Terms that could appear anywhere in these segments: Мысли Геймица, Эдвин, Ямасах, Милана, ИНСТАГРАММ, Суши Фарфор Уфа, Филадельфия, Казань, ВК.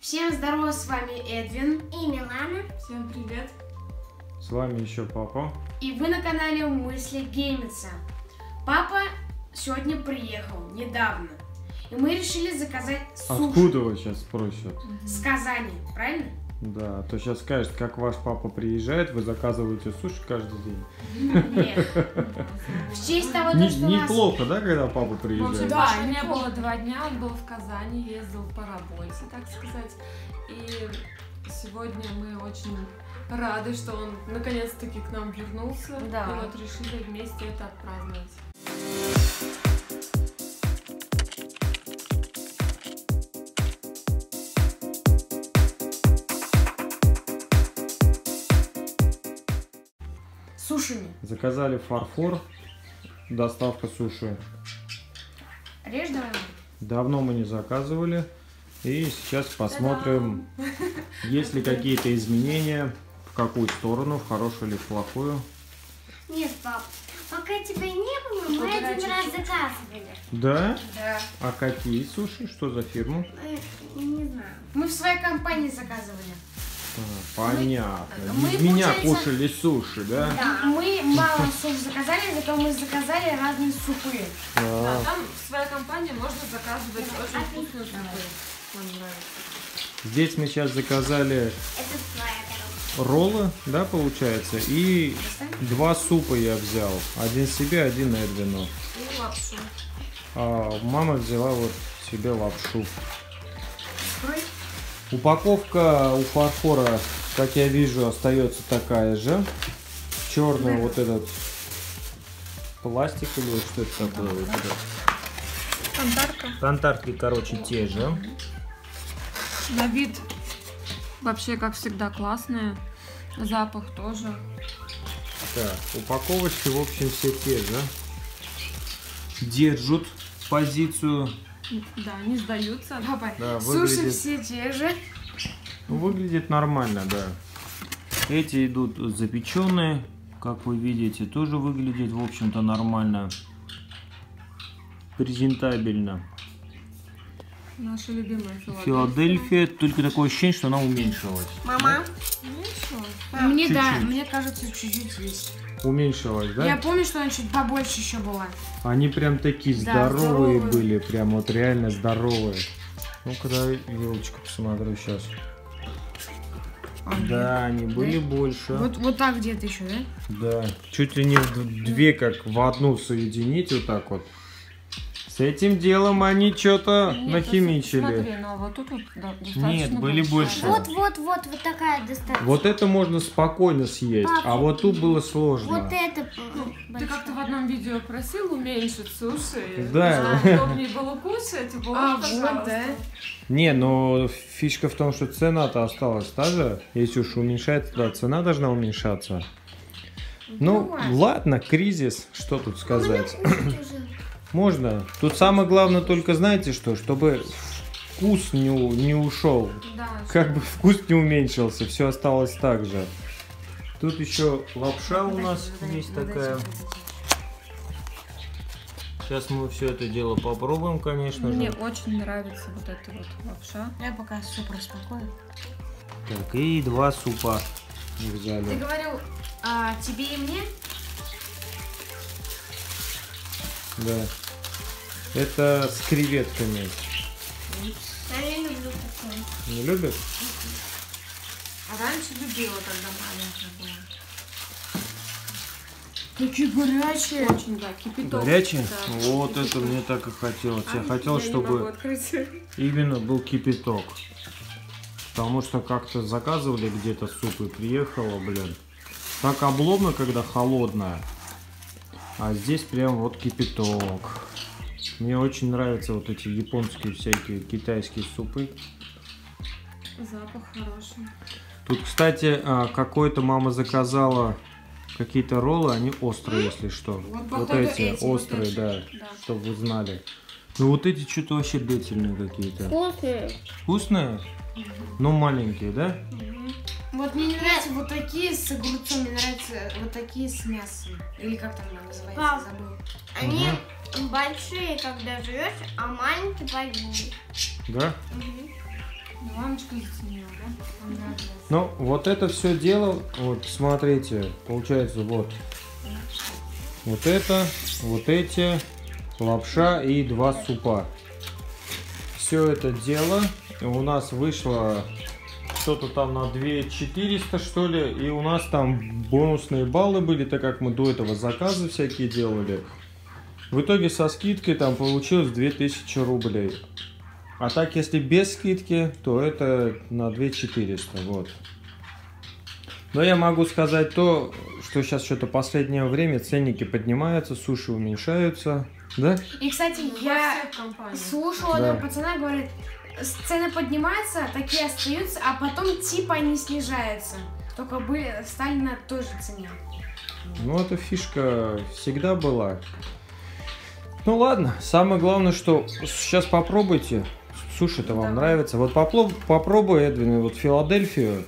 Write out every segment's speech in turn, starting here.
Всем здорово, с вами Эдвин и Милана. Всем привет. С вами еще папа. И вы на канале Мысли Геймица. Папа сегодня приехал, недавно. И мы решили заказать суши. Откуда его сейчас спросят? С Казани, правильно? Да, то сейчас скажет, как ваш папа приезжает, вы заказываете суши каждый день. Нет. В честь того, что неплохо, да, когда папа приезжает? Да, у меня было 2 дня, он был в Казани, ездил по работе, так сказать. И сегодня мы очень рады, что он наконец-таки к нам вернулся. Да. И вот решили вместе это отпраздновать. Сушами. Заказали фарфор, доставка суши. Режь давай. Давно мы не заказывали. И сейчас посмотрим, есть ли какие-то изменения, в какую сторону, в хорошую или в плохую. Нет, пап, пока тебя не было, мы один раз заказывали. Да? Да. А какие суши? Что за фирму? Не знаю. Мы в своей компании заказывали. Понятно. Мы меня кушали суши, да? Да, мы мало суш заказали, зато мы заказали разные супы. Да. Да, там в своей компании можно заказывать очень вкусные супы. Здесь мы сейчас заказали роллы, да, получается, и 2 супа я взял. Один себе, один Эдвину. И лапшу. А, мама взяла вот себе лапшу. Упаковка у фарфора, как я вижу, остается такая же. Черный вот этот пластик или что это такое? Тантарка. Тантарки, короче, те же. На вид вообще, как всегда, классные. Запах тоже. Так, упаковочки, в общем, все те же. Держат позицию. Да, не сдаются. Давай. Да, выглядит... Суши все те же. Выглядит нормально, да. Эти идут запеченные, как вы видите, тоже выглядит, в общем-то, нормально. Презентабельно. Наша любимая Филадельфия. Только такое ощущение, что она уменьшилась. Мама? Да? Уменьшилась? Мне чуть-чуть. Да, мне кажется, чуть-чуть есть. Уменьшилась, да? Я помню, что она чуть побольше еще была. Они прям такие здоровые были, прям вот реально здоровые. Ну-ка, давай вилочку посмотрю сейчас. Да, они были больше. Вот так где-то еще, да? Да. Чуть ли не в 2, как в 1 соединить, вот так вот. С этим делом они что-то нахимичили. Смотри, но вот тут вот, да, нет, были больше. Вот такая достаточно. Вот это можно спокойно съесть, папа, а вот тут было сложно. Вот это. Ты как-то в одном видео просил уменьшить суши. Да. Удобнее было кушать, вот, да. Не, но фишка в том, что цена-то осталась та же. Если уж уменьшается, да, цена должна уменьшаться. Ну, ладно, кризис, что тут сказать. Можно. Тут самое главное только, знаете что, чтобы вкус не ушел. Да, как бы вкус не уменьшился, все осталось так же. Тут еще лапша у нас есть такая. Сейчас мы все это дело попробуем, конечно же. Мне очень нравится вот эта вот лапша. Я пока суп распакую. Так, и 2 супа взяли. Ты говорил, а тебе и мне? Да. Это с креветками. А я не люблю такое. Не любишь? А раньше любила, когда маленькая была. Такие горячие. Очень, да, кипяток. Горячие? Да, вот кипяток. Это мне так и хотелось. Я хотел, чтобы именно был кипяток. Потому что как-то заказывали где-то суп и приехало, блин. Так обломно, когда холодное. А здесь прям вот кипяток. Мне очень нравятся вот эти японские всякие китайские супы. Запах хороший. Тут, кстати, какой-то мама заказала какие-то роллы, они острые, если что. Вот эти острые, да, чтобы вы знали. Ну вот эти что-то вообще длительные какие-то. Вкусные. Вкусные? Но маленькие, да? Вот мне не нравятся вот такие с огурцом, мне нравятся вот такие с мясом. Или как там она называется, папа, забыл. Они большие, когда жрешь, а маленькие поедешь. Да? Угу. Девочка их сняла, да? Ну, вот это все дело, вот, смотрите, получается вот. Вот это, вот эти, лапша и два супа. Все это дело у нас вышло что-то там на 2400, что ли, и у нас там бонусные баллы были, так как мы до этого заказы всякие делали. В итоге со скидкой там получилось 2000 рублей. А так, если без скидки, то это на 2400, вот. Но я могу сказать то, что сейчас что-то последнее время ценники поднимаются, суши уменьшаются, да? И, кстати, я слушала, да, пацана, говорит, цены поднимаются, такие остаются, а потом типа они снижаются. Только были, стали на той же цене. Ну, эта фишка всегда была. Ну ладно, самое главное, что сейчас попробуйте. Суши-то вам нравится. Вот попробуй, Эдвин, вот Филадельфию,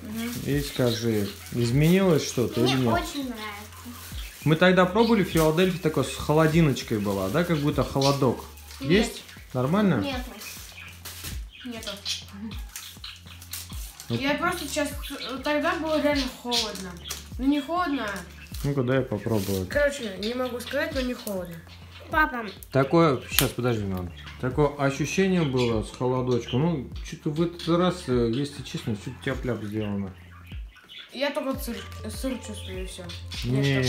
и скажи, изменилось что-то или нет? Мне очень нравится. Мы тогда пробовали, Филадельфия такой с холодиночкой была, да, как будто холодок. Нет. Есть? Нормально? Нет. Нету. Вот. Я просто сейчас, тогда было реально холодно. Ну не холодно. Ну-ка, дай я попробую. Короче, не могу сказать, но не холодно. Папа. Такое, сейчас подожди, мам. Такое ощущение было с холодочком. Ну, что-то в этот раз, если честно, все тяп-ляп сделано. Я только сыр чувствую, и все. Не,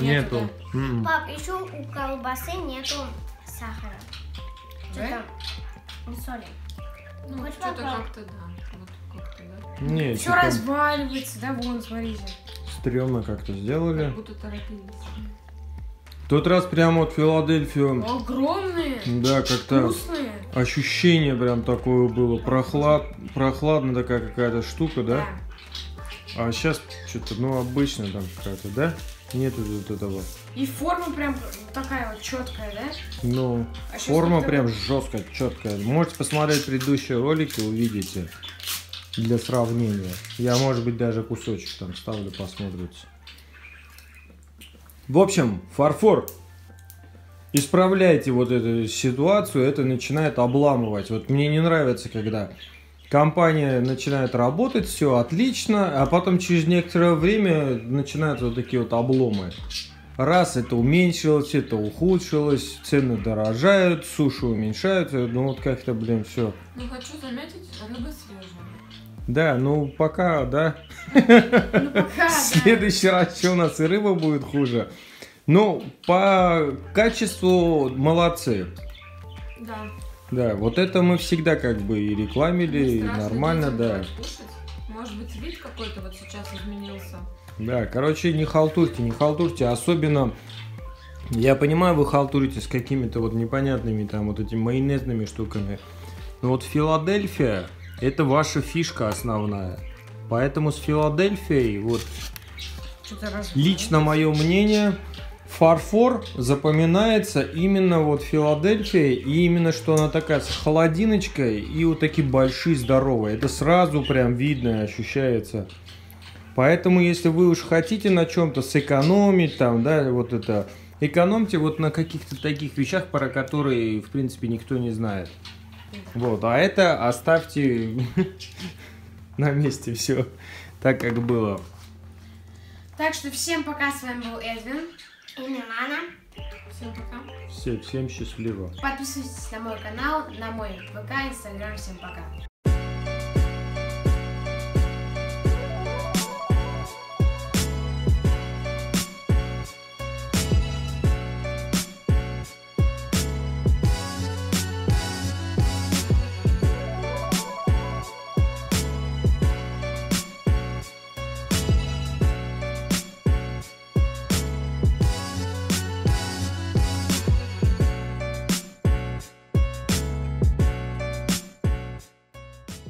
нету. Да. Пап, еще у колбасы нету сахара. Что-то не соли. Ну, хоть что-то как-то, да. Вот как-то, да. Не, все разваливается, да, вон, смотрите. Стрёмно как-то сделали. Как будто торопились. В тот раз прям вот Филадельфию... Огромные! Да, как-то ощущение прям такое было. Прохладно такая какая-то штука, да? Да. А сейчас что-то, ну, обычно там какая-то, да? Нету вот этого. И форма прям такая вот четкая, да? Ну, а форма прям жесткая, четкая. Можете посмотреть предыдущие ролики, увидите. Для сравнения. Я, может быть, даже кусочек там ставлю, посмотрите. В общем, фарфор, исправляйте вот эту ситуацию, это начинает обламывать. Вот мне не нравится, когда компания начинает работать, все отлично, а потом через некоторое время начинаются вот такие вот обломы. Раз это уменьшилось, это ухудшилось, цены дорожают, суши уменьшаются, ну вот как-то, блин, все. Не хочу заметить, рыба свежая. Да, ну пока, да. Ну, пока, в следующий раз еще у нас и рыба будет хуже. Но по качеству молодцы. Да. Да, вот это мы всегда как бы и рекламили, и нормально, да. Может быть, вид какой-то вот сейчас изменился. Да, короче, не халтурьте. Особенно, я понимаю, вы халтурите с какими-то вот непонятными там вот этими майонезными штуками. Но вот Филадельфия — это ваша фишка основная. Поэтому с Филадельфией, вот, лично мое мнение, фарфор запоминается именно вот Филадельфией, и именно что она такая с холодиночкой, и вот такие большие, здоровые. Это сразу прям видно, ощущается. Поэтому, если вы уж хотите на чем-то сэкономить, там, да, вот это, экономьте вот на каких-то таких вещах, про которые, в принципе, никто не знает. Вот, а это оставьте на месте все так, как было. Так что всем пока, с вами был Эдвин и Милана. Всем пока. Всем счастливо. Подписывайтесь на мой канал, на мой ВК, Инстаграм. Всем пока.